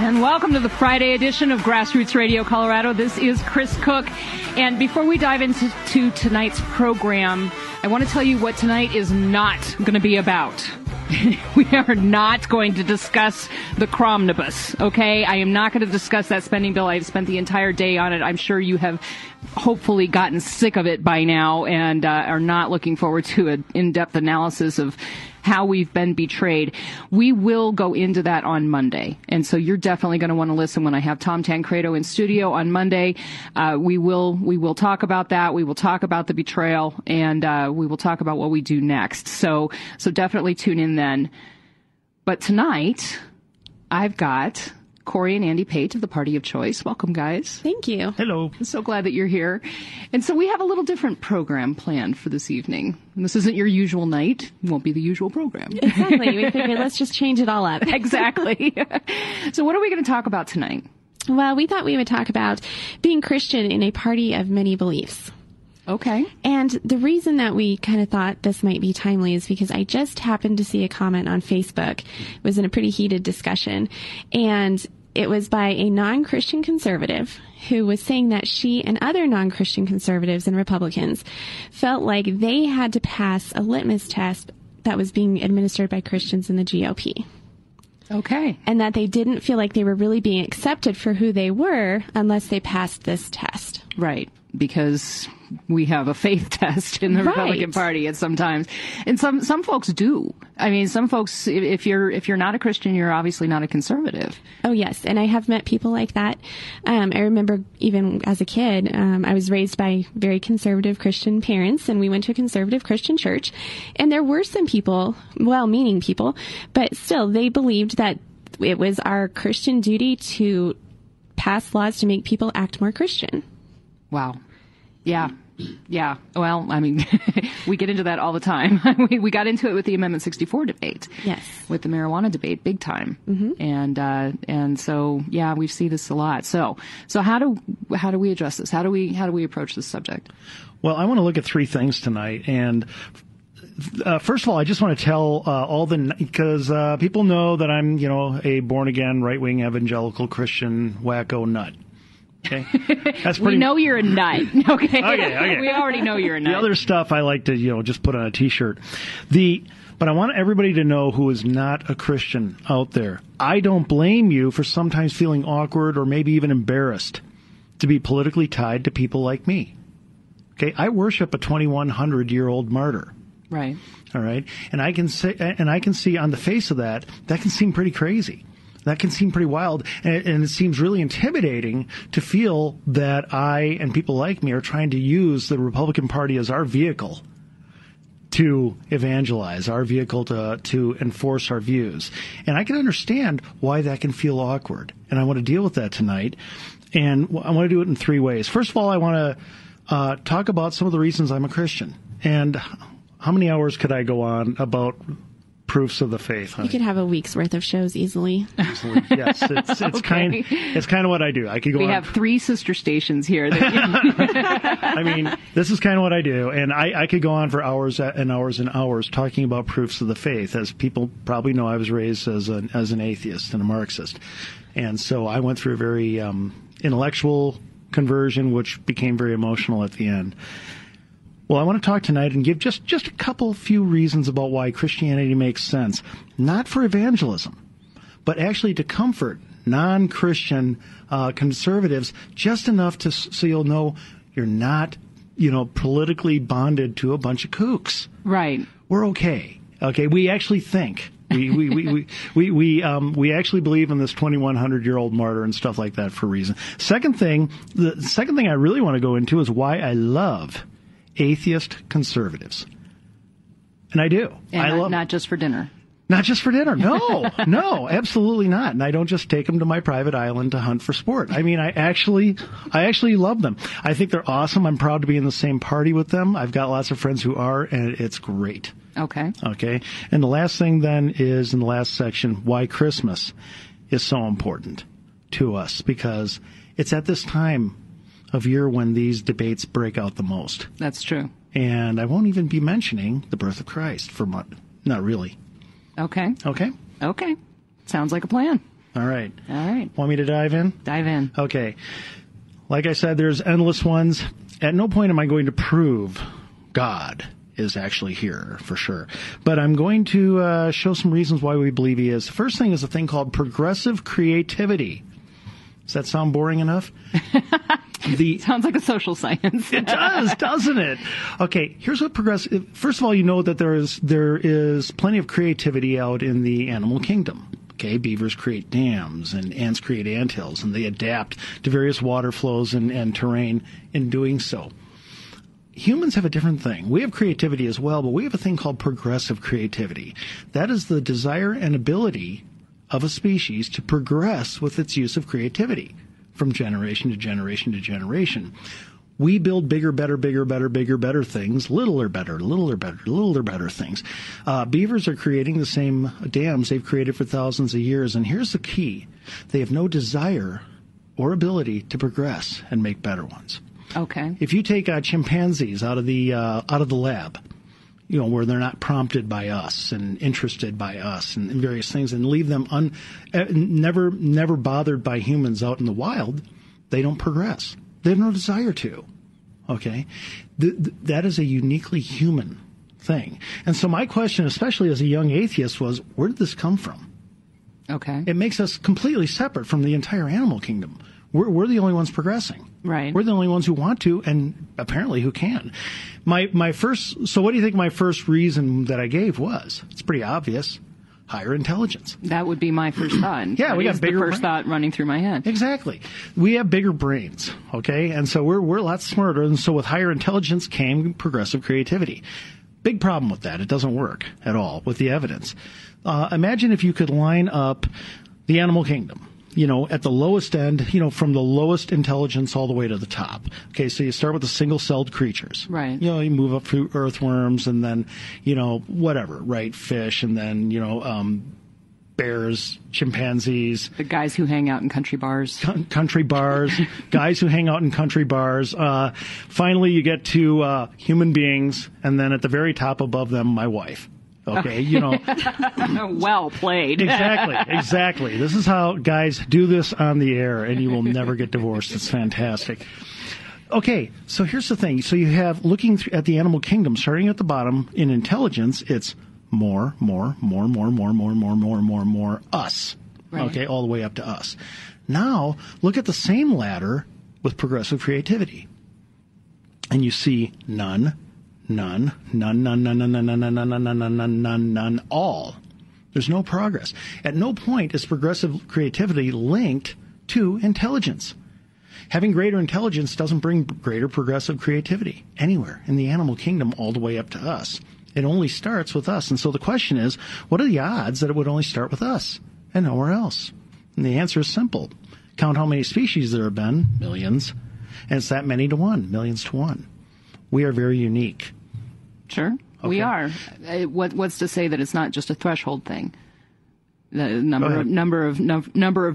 And welcome to the Friday edition of Grassroots Radio Colorado. This is Chris Cook. And before we dive into tonight's program, I want to tell you what tonight is not going to be about. We are not going to discuss the Cromnibus, okay? I am not going to discuss that spending bill. I've spent the entire day on it. I'm sure you have hopefully gotten sick of it by now and are not looking forward to an in-depth analysis of how we've been betrayed. We will go into that on Monday. And so you're definitely going to want to listen when I have Tom Tancredo in studio on Monday. We will talk about that. We will talk about the betrayal, and we will talk about what we do next. So definitely tune in then. But tonight, I've got Corey and Andy Pate of the Party of Choice. Welcome, guys. Thank you. Hello. I'm so glad that you're here. And so we have a little different program planned for this evening. And this isn't your usual night. It won't be the usual program. Exactly. We figured let's just change it all up. Exactly. So what are we going to talk about tonight? Well, we thought we would talk about being Christian in a party of many beliefs. Okay. And the reason that we kind of thought this might be timely is because I just happened to see a comment on Facebook. It was in a pretty heated discussion. And it was by a non-Christian conservative who was saying that she and other non-Christian conservatives and Republicans felt like they had to pass a litmus test that was being administered by Christians in the GOP. Okay. And that they didn't feel like they were really being accepted for who they were unless they passed this test. Right. Because we have a faith test in the right. Republican Party at sometimes. And some folks do. I mean, some folks, if you're not a Christian, you're obviously not a conservative. Oh, yes. And I have met people like that. I remember even as a kid, I was raised by very conservative Christian parents, and we went to a conservative Christian church. And there were some people, well-meaning people, but still they believed that it was our Christian duty to pass laws to make people act more Christian. Wow. Yeah. Yeah. Well, I mean, we get into that all the time. We got into it with the Amendment 64 debate. Yes. With the marijuana debate, big time. Mm-hmm. And so, yeah, we see this a lot. So how do we address this? How do we approach this subject? Well, I want to look at three things tonight. And first of all, I just want to tell because people know that I'm, a born again, right wing, evangelical Christian wacko nut. Okay. That's pretty... We know you're a nut. Okay. Okay. We already know you're a nut. The other stuff I like to, just put on a T-shirt. But I want everybody to know who is not a Christian out there. I don't blame you for sometimes feeling awkward or maybe even embarrassed to be politically tied to people like me. Okay. I worship a 2,100-year-old martyr. Right. All right. And I can see on the face of that can seem pretty crazy. That can seem pretty wild, and it seems really intimidating to feel that I and people like me are trying to use the Republican Party as our vehicle to evangelize, our vehicle to enforce our views. And I can understand why that can feel awkward, and I want to deal with that tonight. And I want to do it in three ways. First of all, I want to talk about some of the reasons I'm a Christian. And how many hours could I go on about proofs of the faith? Honey. You could have a week's worth of shows easily. Absolutely. Yes, it's okay. It's kind of what I do. I could go. We have three sister stations here. I mean, this is kind of what I do, and I could go on for hours and hours and hours talking about proofs of the faith. As people probably know, I was raised as an atheist and a Marxist, and so I went through a very intellectual conversion, which became very emotional at the end. Well, I want to talk tonight and give just a few reasons about why Christianity makes sense, not for evangelism, but actually to comfort non-Christian conservatives just enough so you'll know you're not, politically bonded to a bunch of kooks. Right. We're okay. Okay. We actually think. We actually believe in this 2,100-year-old martyr and stuff like that for a reason. The second thing I really want to go into is why I love atheist conservatives. And I do. And I love, not just for dinner. Not just for dinner. No, no, absolutely not. And I don't just take them to my private island to hunt for sport. I mean, I actually love them. I think they're awesome. I'm proud to be in the same party with them. I've got lots of friends who are, and it's great. Okay. Okay. And the last thing then is, in the last section, why Christmas is so important to us, because it's at this time of year when these debates break out the most. That's true. And I won't even be mentioning the birth of Christ for much. Not really. Okay. Okay. Okay. Sounds like a plan. All right. All right. Want me to dive in? Dive in. Okay. Like I said, there's endless ones. At no point am I going to prove God is actually here, for sure. But I'm going to show some reasons why we believe he is. The first thing is a thing called progressive creativity. Does that sound boring enough? Sounds like a social science. It does, doesn't it? Okay, here's what progressive... First of all, you know that there is plenty of creativity out in the animal kingdom. Okay, beavers create dams, and ants create anthills, and they adapt to various water flows and terrain in doing so. Humans have a different thing. We have creativity as well, but we have a thing called progressive creativity. That is the desire and ability of a species to progress with its use of creativity from generation to generation to generation. We build bigger, better, bigger, better, bigger, better things, littler, better, littler, better, littler, better things. Beavers are creating the same dams they've created for thousands of years, and here's the key. They have no desire or ability to progress and make better ones. Okay. If you take chimpanzees out of the lab, you know, where they're not prompted by us and interested by us and various things, and leave them never bothered by humans out in the wild, they don't progress. They have no desire to. Okay? That is a uniquely human thing. And so my question, especially as a young atheist, was, where did this come from? Okay. It makes us completely separate from the entire animal kingdom. We're the only ones progressing. Right. We're the only ones who want to and apparently who can. So what do you think my first reason that I gave was? It's pretty obvious. Higher intelligence. That would be my first thought. Yeah, we got bigger. The first thought running through my head. Exactly. We have bigger brains, okay? And so we're a lot smarter, and so with higher intelligence came progressive creativity. Big problem with that. It doesn't work at all with the evidence. Imagine if you could line up the animal kingdom. You know, at the lowest end, you know, from the lowest intelligence all the way to the top. Okay, so you start with the single-celled creatures. Right. You know, you move up through earthworms and then, you know, whatever, right, fish, and then, you know, bears, chimpanzees. The guys who hang out in country bars. Guys who hang out in country bars. Finally, you get to human beings, and then at the very top above them, my wife. Okay, you know. Well played. Exactly. This is how guys do this on the air, and you will never get divorced. It's fantastic. Okay, so here's the thing. So you have looking at the animal kingdom, starting at the bottom in intelligence, it's more us. Right. Okay, all the way up to us. Now, look at the same ladder with progressive creativity, and you see none, all. There's no progress. At no point is progressive creativity linked to intelligence. Having greater intelligence doesn't bring greater progressive creativity anywhere in the animal kingdom all the way up to us. It only starts with us. And so the question is, what are the odds that it would only start with us and nowhere else? And the answer is simple. Count how many species there have been, millions, and it's that many to one, millions to one. We are very unique. Sure, okay. We are. What's to say that it's not just a threshold thing? The number of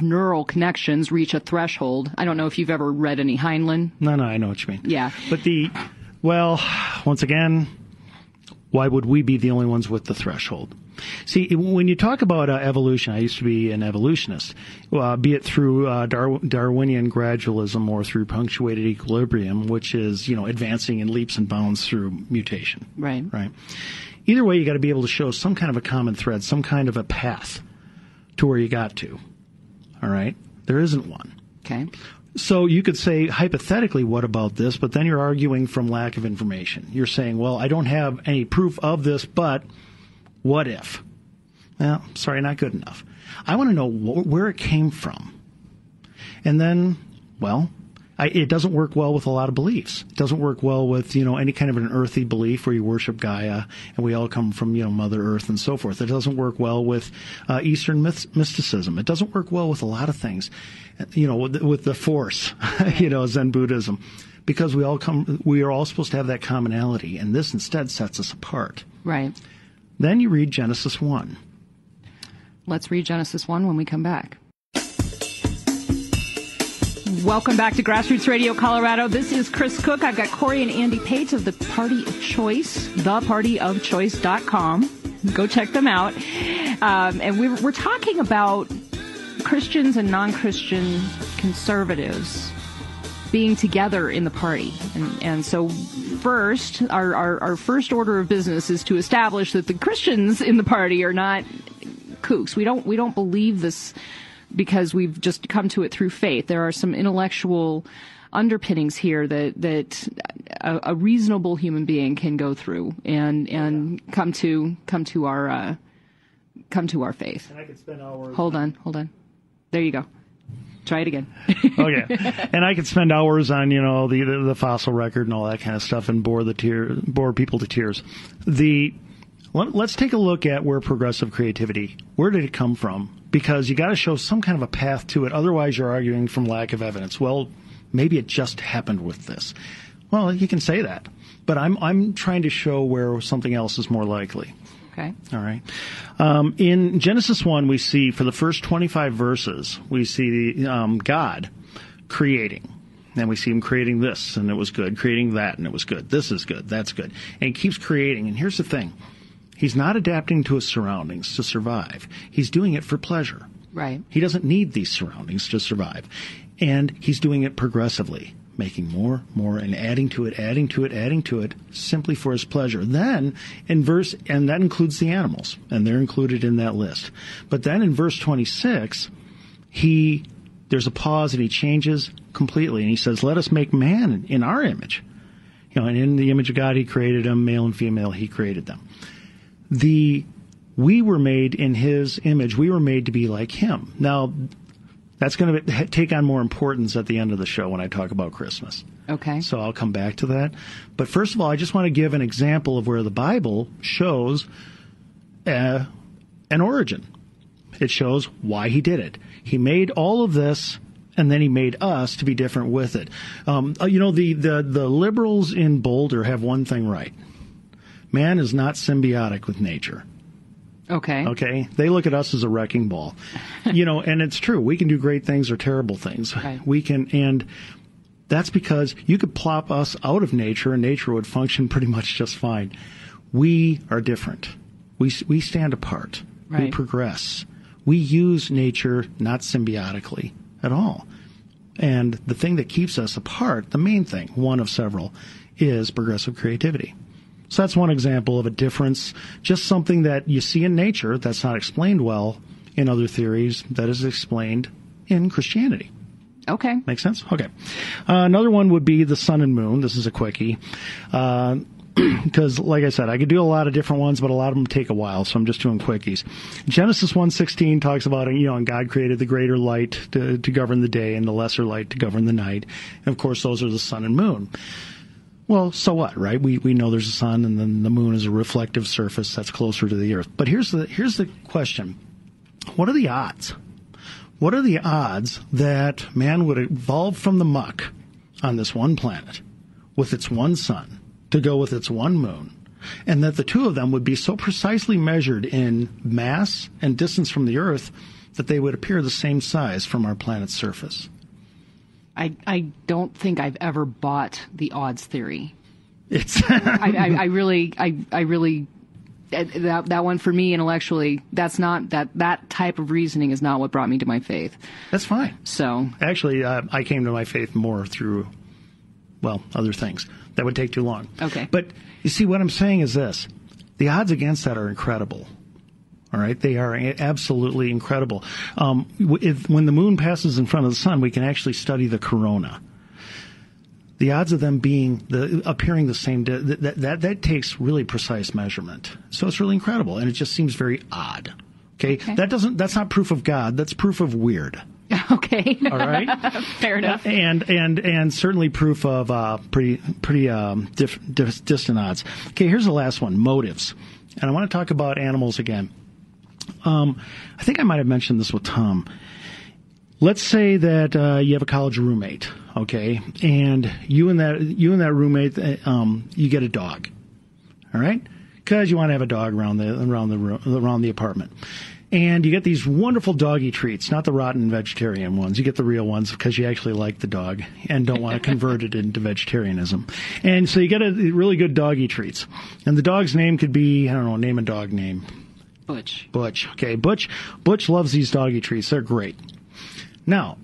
neural connections reach a threshold. I don't know if you've ever read any Heinlein. No, I know what you mean. Yeah, but once again, why would we be the only ones with the threshold? See, when you talk about evolution, I used to be an evolutionist, be it through Darwinian gradualism or through punctuated equilibrium, which is, you know, advancing in leaps and bounds through mutation. Right. Right. Either way, you got to be able to show some kind of a common thread, some kind of a path to where you got to. All right? There isn't one. Okay. So you could say, hypothetically, what about this? But then you're arguing from lack of information. You're saying, well, I don't have any proof of this, but... what if? Well, sorry, not good enough. I want to know where it came from. And then, well, it doesn't work well with a lot of beliefs. It doesn't work well with, you know, any kind of an earthy belief where you worship Gaia and we all come from, you know, Mother Earth and so forth. It doesn't work well with Eastern mysticism. It doesn't work well with a lot of things, you know, with the Force, you know, Zen Buddhism, because we are all supposed to have that commonality, and this instead sets us apart. Right. Then you read Genesis 1. Let's read Genesis 1 when we come back. Welcome back to Grassroots Radio Colorado. This is Chris Cook. I've got Corey and Andy Pate of the Party of Choice, thepartyofchoice.com. Go check them out. And we're talking about Christians and non-Christian conservatives being together in the party. And so first, our first order of business is to establish that the Christians in the party are not kooks. We don't believe this because we've just come to it through faith. There are some intellectual underpinnings here that a reasonable human being can go through and come to our faith. And I could spend hours. Hold on. There you go. Try it again. Okay. And I could spend hours on, you know, the fossil record and all that kind of stuff and bore people to tears. Let's take a look at where progressive creativity, where did it come from? Because you got to show some kind of a path to it. Otherwise, you're arguing from lack of evidence. Well, maybe it just happened with this. Well, you can say that. But I'm trying to show where something else is more likely. Okay. All right. In Genesis 1, we see for the first 25 verses, we see God creating. And we see him creating this, and it was good. Creating that, and it was good. This is good. That's good. And he keeps creating. And here's the thing. He's not adapting to his surroundings to survive. He's doing it for pleasure. Right. He doesn't need these surroundings to survive. And he's doing it progressively, making more, and adding to it, simply for his pleasure. Then, in verse, and that includes the animals, and they're included in that list. But then in verse 26, there's a pause, and he changes completely, and he says, let us make man in our image. You know, and in the image of God, he created them, male and female, he created them. We were made in his image. We were made to be like him. Now, that's going to take on more importance at the end of the show when I talk about Christmas. Okay. So I'll come back to that. But first of all, I just want to give an example of where the Bible shows an origin. It shows why he did it. He made all of this, and then he made us to be different with it. You know, the liberals in Boulder have one thing right. Man is not symbiotic with nature. Okay. They look at us as a wrecking ball. You know, and it's true. We can do great things or terrible things. Right. We can, and that's because you could plop us out of nature and nature would function pretty much just fine. We are different. We stand apart. Right. We progress. We use nature not symbiotically at all. And the thing that keeps us apart, the main thing, one of several, is progressive creativity. So that's one example of a difference, just something that you see in nature that's not explained well in other theories that is explained in Christianity. Okay. Make sense? Okay. Another one would be the sun and moon. This is a quickie. Because, like I said, I could do a lot of different ones, but a lot of them take a while, so I'm just doing quickies. Genesis 1:16 talks about, you know, and God created the greater light to govern the day and the lesser light to govern the night. And, of course, those are the sun and moon. Well, so what, right? We know there's a sun, and then the moon is a reflective surface that's closer to the Earth. But here's the question. What are the odds? What are the odds that man would evolve from the muck on this one planet with its one sun to go with its one moon, and that the two of them would be so precisely measured in mass and distance from the Earth that they would appear the same size from our planet's surface? I don't think I've ever bought the odds theory. It's I really that one for me intellectually. That's not that type of reasoning is not what brought me to my faith. That's fine. So actually, I came to my faith more through other things that would take too long. Okay, but you see what I'm saying is this: the odds against that are incredible. All right, they are absolutely incredible. When the moon passes in front of the sun, we can actually study the corona. The odds of them appearing the same that takes really precise measurement. So it's really incredible, and it just seems very odd. Okay? That's not proof of God. That's proof of weird. Okay. All right. Fair enough. And certainly proof of pretty distant odds. Okay, here's the last one: motives. And I want to talk about animals again. I think I might have mentioned this with Tom. Let's say that you have a college roommate, okay, and you and that roommate, you get a dog, all right, because you want to have a dog around the apartment, and you get these wonderful doggy treats, not the rotten vegetarian ones. You get the real ones because you actually like the dog and don't want to convert it into vegetarianism, and so you get really good doggy treats, and the dog's name could be, I don't know, name a dog name. Butch. Okay, Butch loves these doggy treats. They're great. Now,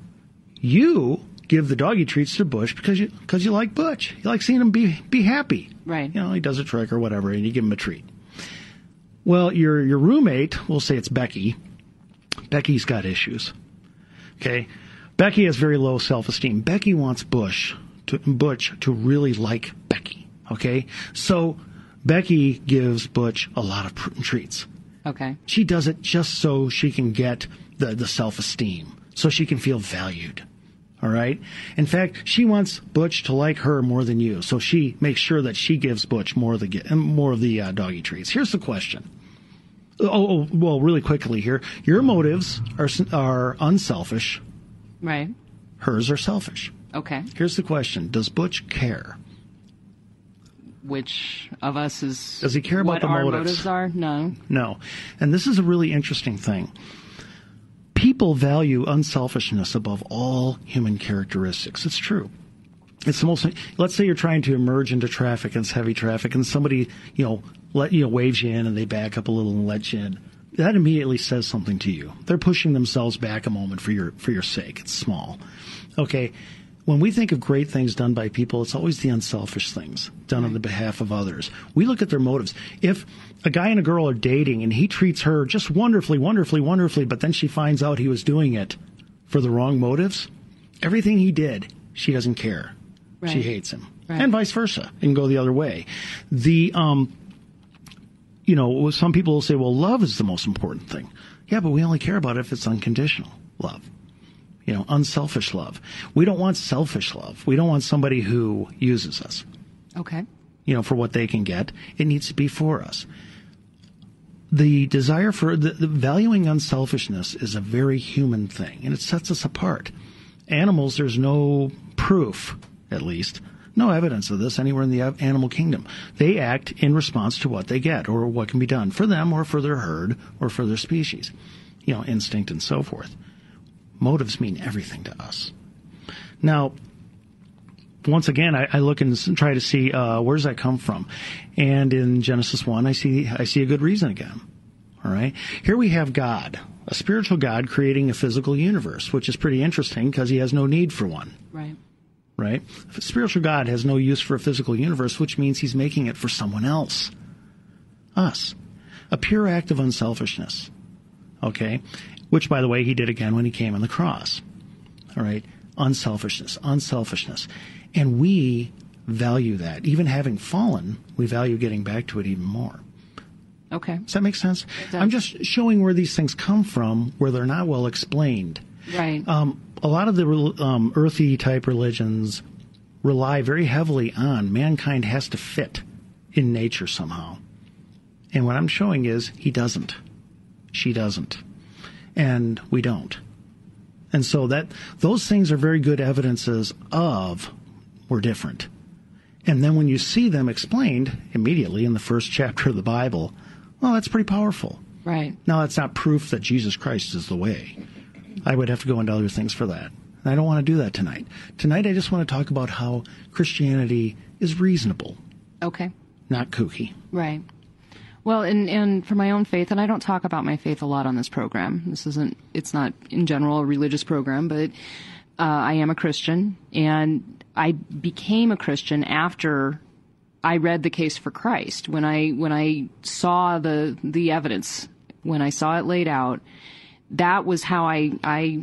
you give the doggy treats to Bush because you like Butch. You like seeing him be happy. Right. You know, he does a trick or whatever, and you give him a treat. Well, your roommate, we'll say it's Becky. Becky's got issues. Okay? Becky has very low self-esteem. Becky wants Butch to really like Becky. Okay? So Becky gives Butch a lot of treats. Okay. She does it just so she can get the self-esteem, so she can feel valued. All right? In fact, she wants Butch to like her more than you, so she makes sure that she gives Butch more of the doggy treats. Here's the question. Oh, well, really quickly here. Your motives are unselfish. Right. Hers are selfish. Okay. Here's the question. Does Butch care? Which of us is... Does he care about the motives? What our motives are? No. No. And this is a really interesting thing. People value unselfishness above all human characteristics. It's true. It's the most. Let's say you're trying to emerge into traffic, and it's heavy traffic, and somebody waves you in, and they back up a little and let you in. That immediately says something to you. They're pushing themselves back a moment for your sake. It's small. Okay. When we think of great things done by people, it's always the unselfish things done on the behalf of others. We look at their motives. If a guy and a girl are dating and he treats her just wonderfully, wonderfully, wonderfully, but then she finds out he was doing it for the wrong motives, everything he did, she doesn't care. Right. She hates him. Right. And vice versa. It can go the other way. Some people will say, well, love is the most important thing. Yeah, but we only care about it if it's unconditional love. Unselfish love. We don't want selfish love. We don't want somebody who uses us. Okay. For what they can get. It needs to be for us. The desire for the valuing unselfishness is a very human thing, and it sets us apart. Animals, there's no proof, at least, no evidence of this anywhere in the animal kingdom. They act in response to what they get or what can be done for them or for their herd or for their species, instinct and so forth. Motives mean everything to us. Now, once again, I look and try to see where does that come from. And in Genesis 1, I see a good reason again. All right? Here we have God, a spiritual God creating a physical universe, which is pretty interesting because he has no need for one. Right. Right? A spiritual God has no use for a physical universe, which means he's making it for someone else. Us. A pure act of unselfishness. Okay? Which, by the way, he did again when he came on the cross. All right? Unselfishness. And we value that. Even having fallen, we value getting back to it even more. Okay. Does that make sense? It does. I'm just showing where these things come from, where they're not well explained. Right. A lot of the earthy-type religions rely very heavily on mankind has to fit in nature somehow. And what I'm showing is he doesn't. She doesn't. And we don't. And so those things are very good evidences of we're different. And then when you see them explained immediately in the first chapter of the Bible, well, that's pretty powerful. Right. Now, that's not proof that Jesus Christ is the way. I would have to go into other things for that. And I don't want to do that tonight. Tonight, I just want to talk about how Christianity is reasonable. Okay. Not kooky. Right. Well, and for my own faith, and I don't talk about my faith a lot on this program. It's not in general a religious program, but I am a Christian, and I became a Christian after I read the Case for Christ. When I saw the evidence, when I saw it laid out, that was how I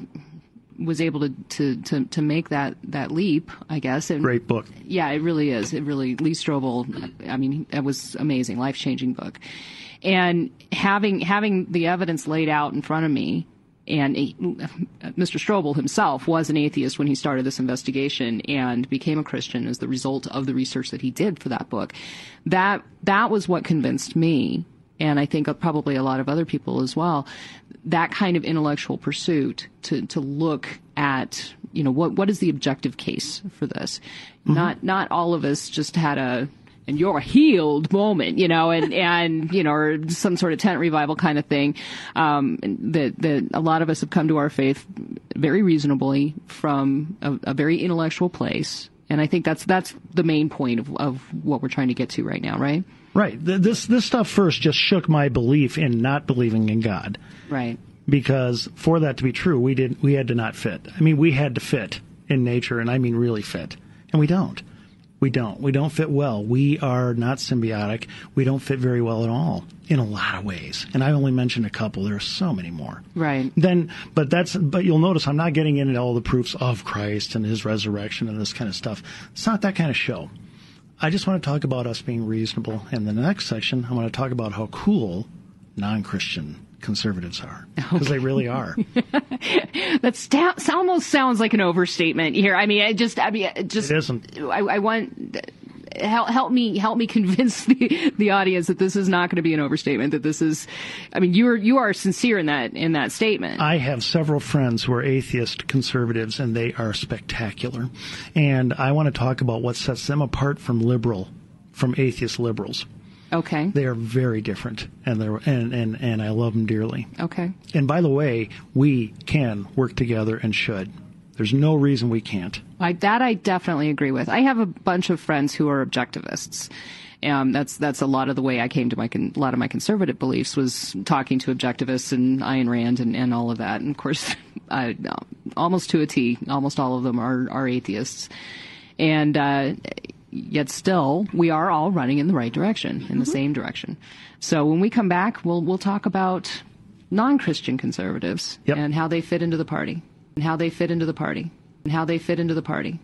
was able to make that leap, I guess. Great book. Yeah, it really is. It really, Lee Strobel, I mean, that was amazing, life-changing book. And having the evidence laid out in front of me, and Mr. Strobel himself was an atheist when he started this investigation and became a Christian as the result of the research that he did for that book. That was what convinced me, and I think probably a lot of other people as well, that kind of intellectual pursuit to look at, what is the objective case for this? Mm-hmm. Not all of us just had and you're healed moment, or some sort of tent revival kind of thing. That a lot of us have come to our faith very reasonably from a very intellectual place. And I think that's the main point of what we're trying to get to right now, right? Right. This stuff first just shook my belief in not believing in God. Right. Because for that to be true, we had to not fit. I mean, we had to fit in nature, and I mean really fit. And we don't. We don't fit well. We are not symbiotic. We don't fit very well at all in a lot of ways. And I only mentioned a couple. There are so many more. Right. But you'll notice I'm not getting into all the proofs of Christ and his resurrection and this kind of stuff. It's not that kind of show. I just want to talk about us being reasonable. And in the next section, I want to talk about how cool non-Christian conservatives are, because okay. They really are. That almost sounds like an overstatement here. I mean, it isn't. I want help me convince the audience that this is not going to be an overstatement. That this is, I mean, you are sincere in that statement. I have several friends who are atheist conservatives, and they are spectacular. And I want to talk about what sets them apart from atheist liberals. Okay. They are very different, and I love them dearly. Okay. And by the way, we can work together and should. There's no reason we can't. I definitely agree with. I have a bunch of friends who are objectivists. That's a lot of the way I came to a lot of my conservative beliefs was talking to objectivists and Ayn Rand and all of that. And of course, almost to a T, almost all of them are atheists. And yet still, we are all running in the right direction, in the same direction. So when we come back, we'll talk about non-Christian conservatives and how they fit into the party, and how they fit into the party, and how they fit into the party.